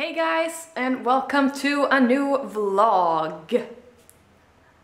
Hey guys, and welcome to a new vlog.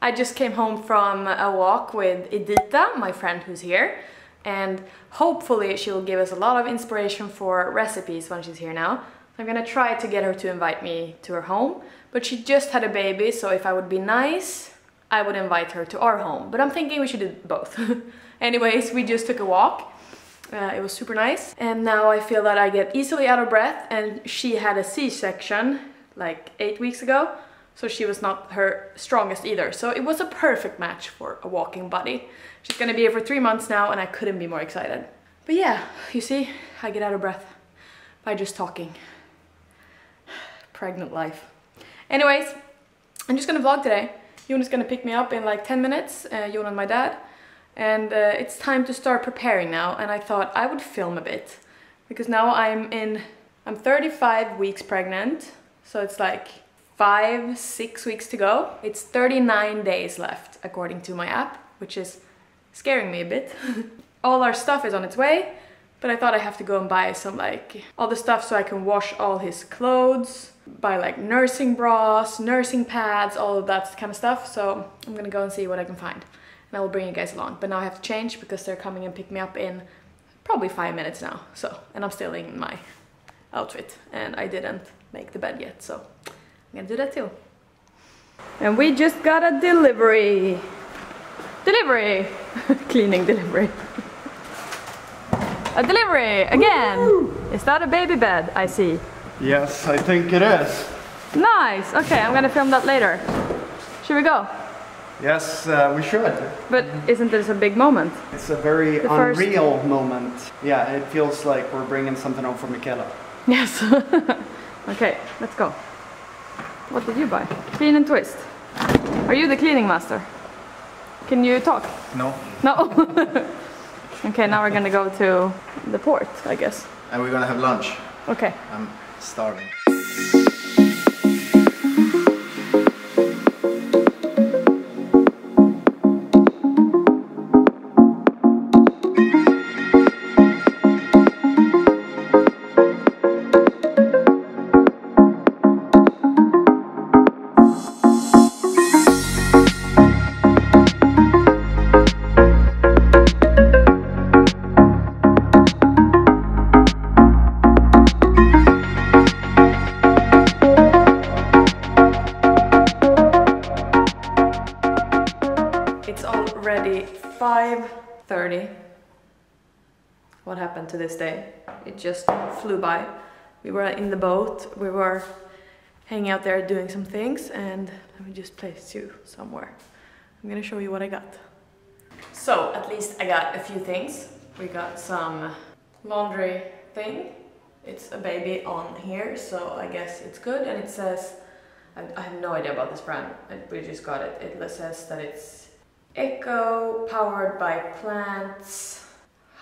I just came home from a walk with Edita, my friend who's here, and hopefully she'll give us a lot of inspiration for recipes when she's here now. I'm gonna try to get her to invite me to her home, but she just had a baby, so if I would be nice, I would invite her to our home, but I'm thinking we should do both. Anyways, we just took a walk. It was super nice, and now I feel that I get easily out of breath, and she had a C-section like 8 weeks ago, so she was not her strongest either, so it was a perfect match for a walking buddy. She's gonna be here for 3 months now, and I couldn't be more excited. But yeah, you see, I get out of breath by just talking. Pregnant life. Anyways, I'm just gonna vlog today. Yoon is gonna pick me up in like 10 minutes, Yoon and my dad. And it's time to start preparing now, and I thought I would film a bit because now I'm 35 weeks pregnant, so it's like 5-6 weeks to go. It's 39 days left according to my app, which is scaring me a bit. All our stuff is on its way, but I thought I have to go and buy some like all the stuff so I can wash all his clothes, buy like nursing bras, nursing pads, all of that kind of stuff. So I'm gonna go and see what I can find. I will bring you guys along, but now I have to change because they're coming and pick me up in probably 5 minutes now. So, and I'm still in my outfit and I didn't make the bed yet, so I'm gonna do that too. And we just got a delivery. Cleaning delivery. A delivery again. Woo! Is that a baby bed I see? Yes, I think it is. Nice. Okay, I'm gonna film that later. Should we go? Yes, we should. But isn't this a big moment? It's a very unreal moment. Yeah, it feels like we're bringing something home from Michaela. Yes. Okay, let's go. What did you buy? Clean and twist. Are you the cleaning master? Can you talk? No. No? Okay, now we're gonna go to the port, I guess. And we're gonna have lunch. Okay. I'm starving. It's already 5:30. What happened to this day? It just flew by. We were in the boat, we were hanging out there doing some things, and let me just place you somewhere. I'm gonna show you what I got. So, at least I got a few things. We got some laundry thing. It's a baby on here, so I guess it's good, and it says, I have no idea about this brand, we just got it. It says that it's eco, powered by plants,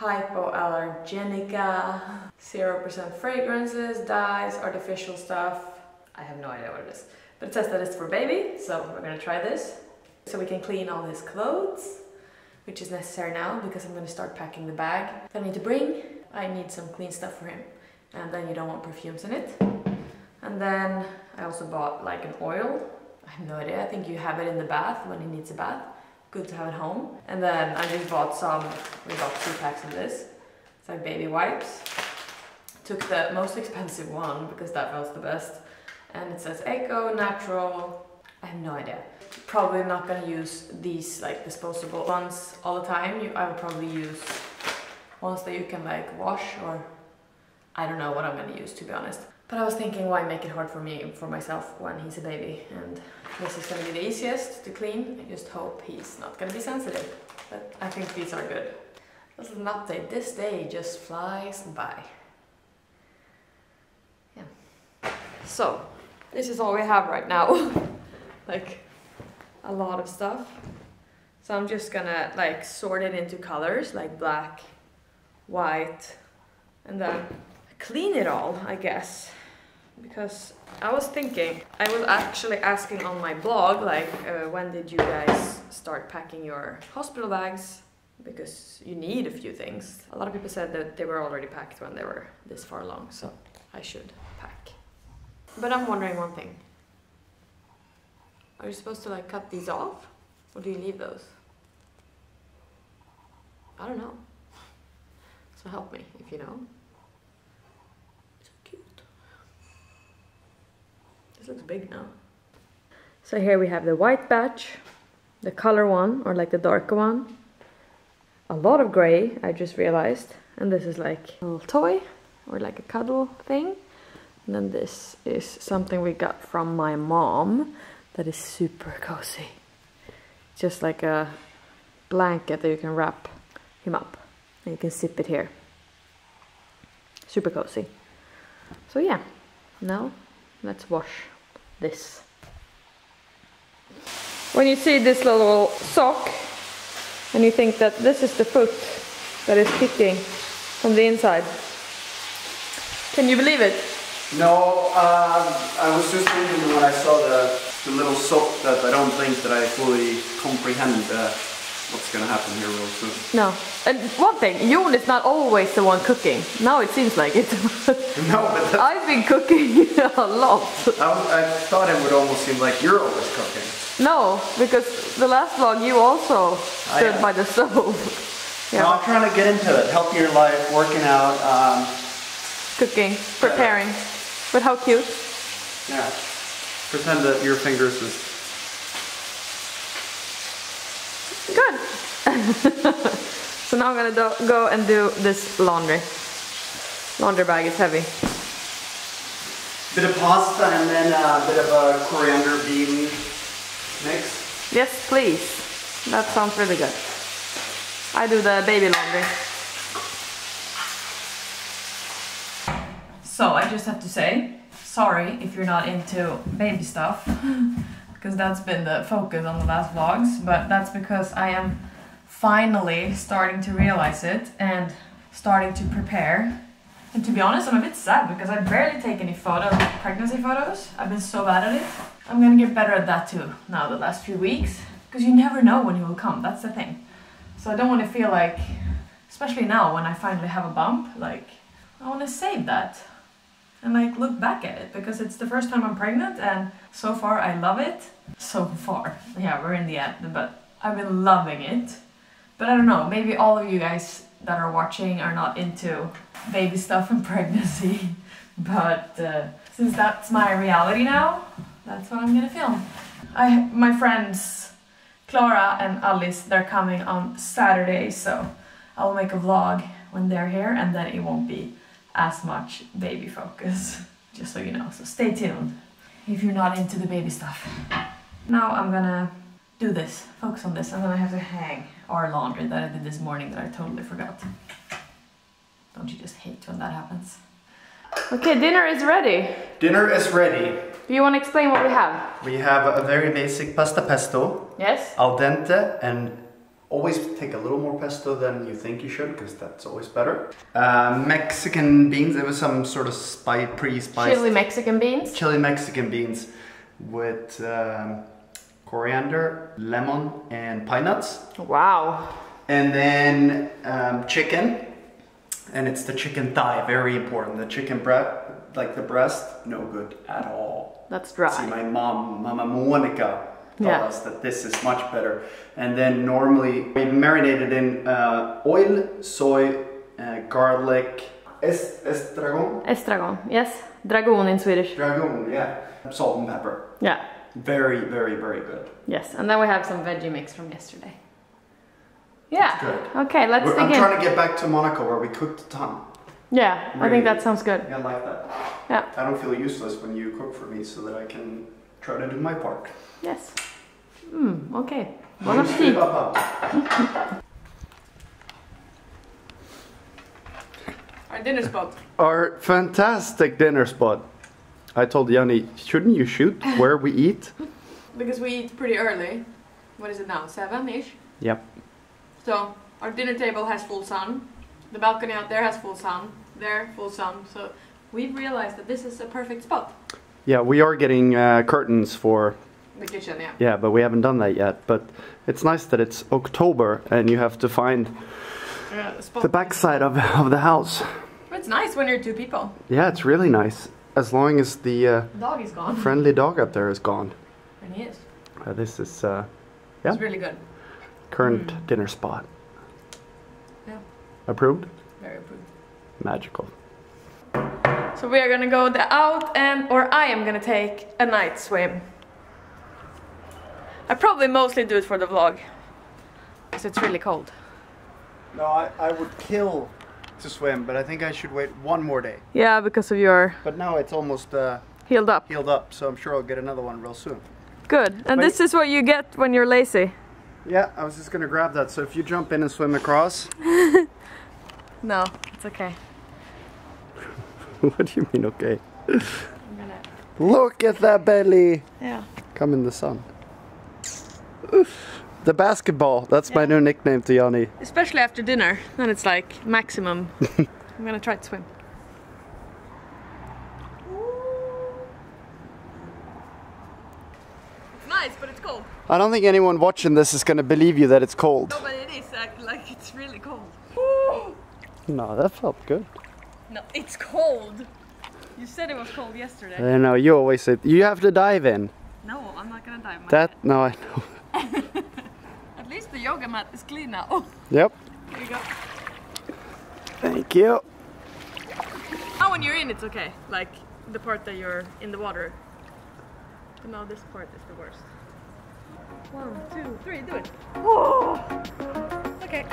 hypoallergenica, 0% fragrances, dyes, artificial stuff. I have no idea what it is, but it says that it's for baby, so we're gonna try this. So we can clean all his clothes, which is necessary now because I'm gonna start packing the bag that I need to bring. I need some clean stuff for him, and then you don't want perfumes in it. And then I also bought like an oil. I have no idea, I think you have it in the bath when he needs a bath. Good to have it home. And then I just bought some, we got 2 packs of this. It's like baby wipes. Took the most expensive one because that was the best. And it says eco, natural, I have no idea. Probably not gonna use these like disposable ones all the time. I would probably use ones that you can like wash, or I don't know what I'm gonna use, to be honest. But I was thinking, why make it hard for me, for myself, when he's a baby? And this is gonna be the easiest to clean. I just hope he's not gonna be sensitive. But I think these are good. This is an update. This day just flies by. Yeah. So, this is all we have right now. Like, a lot of stuff. So I'm just gonna like sort it into colors, like black, white, and then clean it all, I guess. Because I was thinking, I was actually asking on my blog, like, when did you guys start packing your hospital bags? Because you need a few things. A lot of people said that they were already packed when they were this far along, so I should pack. But I'm wondering one thing. Are you supposed to like cut these off? Or do you leave those? I don't know. So help me if you know. So cute. This looks big now. So here we have the white batch, the color one, or like the darker one. A lot of gray, I just realized. And this is like a little toy or like a cuddle thing. And then this is something we got from my mom that is super cozy. Just like a blanket that you can wrap him up. And you can zip it here. Super cozy. So yeah, now let's wash this. When you see this little sock and you think that this is the foot that is kicking from the inside. Can you believe it? No, I was just thinking when I saw the little sock that I don't think that I fully comprehend what's gonna happen here real soon. No, and one thing, Yoon is not always the one cooking. Now it seems like it. No, but I've been cooking a lot. I thought it would almost seem like you're always cooking. No, because the last vlog you also stood by the stove. Yeah. No, I'm trying to get into it. Healthier life, working out, cooking, preparing. But how cute. Yeah. Pretend that your fingers is... Good. So now I'm going to go and do this laundry. Laundry bag is heavy. Bit of pasta and then a bit of a coriander bean mix. Yes, please. That sounds really good. I do the baby laundry. So I just have to say, sorry if you're not into baby stuff, because that's been the focus on the last vlogs, but that's because I am finally starting to realize it and starting to prepare. And to be honest, I'm a bit sad because I barely take any photos, pregnancy photos. I've been so bad at it. I'm gonna get better at that too now the last few weeks, because you never know when he will come, that's the thing. So I don't want to feel like, especially now when I finally have a bump, like I want to save that. And like look back at it, because it's the first time I'm pregnant and so far I love it. So far, yeah, we're in the end, but I've been loving it. But I don't know, maybe all of you guys that are watching are not into baby stuff and pregnancy. But since that's my reality now, that's what I'm gonna film. My friends Clara and Alice, they're coming on Saturday, so I'll make a vlog when they're here and then it won't be as much baby focus, just so you know. So stay tuned if you're not into the baby stuff. Now I'm gonna do this, focus on this, and then I have to hang our laundry that I did this morning that I totally forgot. Don't you just hate when that happens? Okay, dinner is ready. Dinner is ready. Do you want to explain what we have? We have a very basic pasta pesto. Yes. Al dente, and always take a little more pesto than you think you should, because that's always better. Mexican beans, it was some sort of pre-spiced... Chili Mexican beans? Chili Mexican beans with coriander, lemon, and pine nuts. Wow. And then chicken, and it's the chicken thigh, very important. The chicken breast, like the breast, no good at all. That's dry. See, my mom, Mama Monica, taught us that this is much better. And then normally we marinate it in oil, soy, garlic, estragon? Estragon, yes. Dragon in Swedish. Dragon, yeah. Salt and pepper. Yeah. Very, very, very good. Yes, and then we have some veggie mix from yesterday. Yeah, good. Okay, let's dig in. I'm trying to get back to Monaco where we cooked a ton. Yeah, really. I think that sounds good. Yeah, I like that. Yeah. I don't feel useless when you cook for me so that I can try to do my part. Yes. Okay. Bon appétit. Our dinner spot. Our fantastic dinner spot. I told Jani, shouldn't you shoot where we eat? Because we eat pretty early. What is it now? 7-ish? Yep. So our dinner table has full sun. The balcony out there has full sun. There, full sun. So we've realized that this is a perfect spot. Yeah, we are getting curtains for the kitchen, yeah. Yeah, but we haven't done that yet. But it's nice that it's October and you have to find the backside of the house. It's nice when you're two people. Yeah, it's really nice. as long as the dog is gone. Friendly dog up there is gone. And he is. This is, yeah. It's really good. Current dinner spot. Yeah. Approved? Very approved. Magical. So we are gonna go out and, or I am gonna take a night swim. I probably mostly do it for the vlog, because it's really cold. No, I would kill to swim, but I think I should wait one more day. Yeah, because of your... But now it's almost... healed up. Healed up, so I'm sure I'll get another one real soon. Good, and but this is what you get when you're lazy. Yeah, I was just gonna grab that, so if you jump in and swim across... No, it's okay. What do you mean, okay? I'm gonna... Look at that belly! Yeah. Come in the sun. The basketball, that's my new nickname to Jani. Especially after dinner, then it's like maximum. I'm gonna try to swim. It's nice, but it's cold. I don't think anyone watching this is gonna believe you that it's cold. No, but it is, like it's really cold. Ooh. No, that felt good. No, it's cold. You said it was cold yesterday. I know, you always said, you have to dive in. No, I'm not gonna dive in. That, head. No, I know. At least the yoga mat is clean now. Oh. Yep. Here you go. Thank you. Now when you're in, it's okay. Like, the part that you're in the water. But now this part is the worst. 1, 2, 3, do it. Whoa! Okay.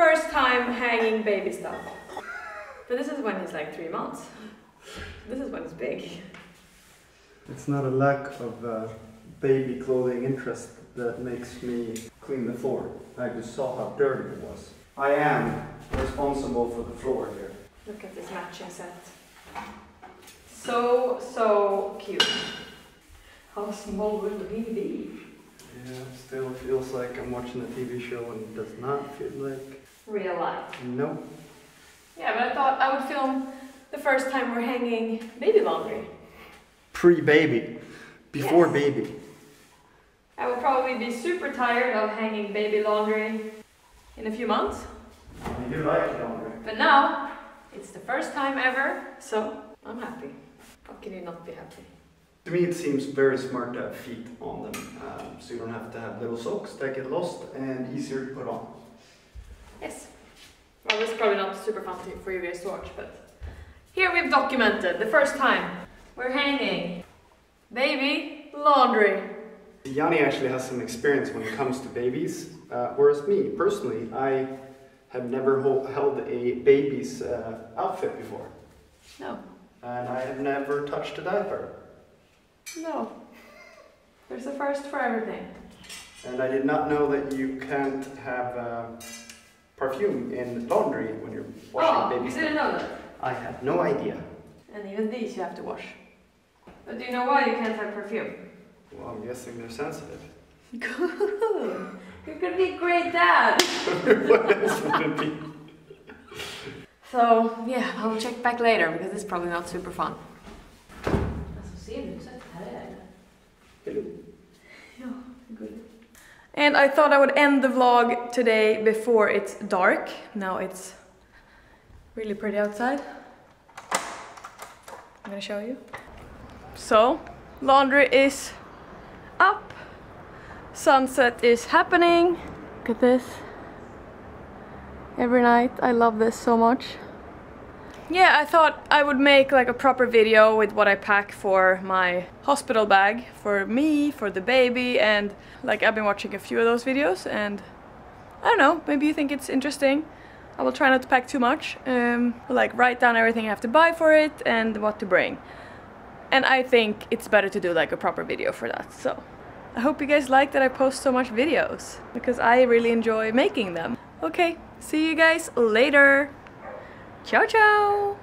First time hanging baby stuff. But this is when he's like 3 months. This is when it's big. It's not a lack of baby clothing interest that makes me clean the floor. I just saw how dirty it was. I am responsible for the floor here. Look at this matching set. So, so cute. How small will he be? Yeah, still feels like I'm watching a TV show and it does not feel like... real life. No. Yeah, but I thought I would film the first time we're hanging baby laundry. Pre-baby. Before baby. I will probably be super tired of hanging baby laundry in a few months. You do like laundry. But now, it's the first time ever, so I'm happy. How can you not be happy? To me, it seems very smart to have feet on them, so you don't have to have little socks that get lost and easier to put on. Yes. Well, this is probably not super fun for you guys to watch, but here we've documented the first time we're hanging baby laundry. Jani actually has some experience when it comes to babies, whereas me, personally, I have never held a baby's outfit before. No. And I have never touched a diaper. No. There's a first for everything. And I did not know that you can't have perfume in laundry when you're washing baby stuff. You didn't know that? I had no idea. And even these you have to wash. But do you know why you can't have perfume? Well, I'm guessing they're sensitive. Good! You're gonna be a great dad! What else would it be? So, yeah, I'll check back later because it's probably not super fun. And I thought I would end the vlog today before it's dark. Now it's really pretty outside. I'm gonna show you. So, laundry is up. Sunset is happening. Look at this. Every night, I love this so much. yeah, I thought I would make like a proper video with what I pack for my hospital bag, for me, for the baby, and like I've been watching a few of those videos and I don't know, maybe you think it's interesting. I will try not to pack too much, like write down everything I have to buy for it and what to bring. And I think it's better to do like a proper video for that, so I hope you guys like that I post so much videos, because I really enjoy making them. Okay, see you guys later! Ciao ciao!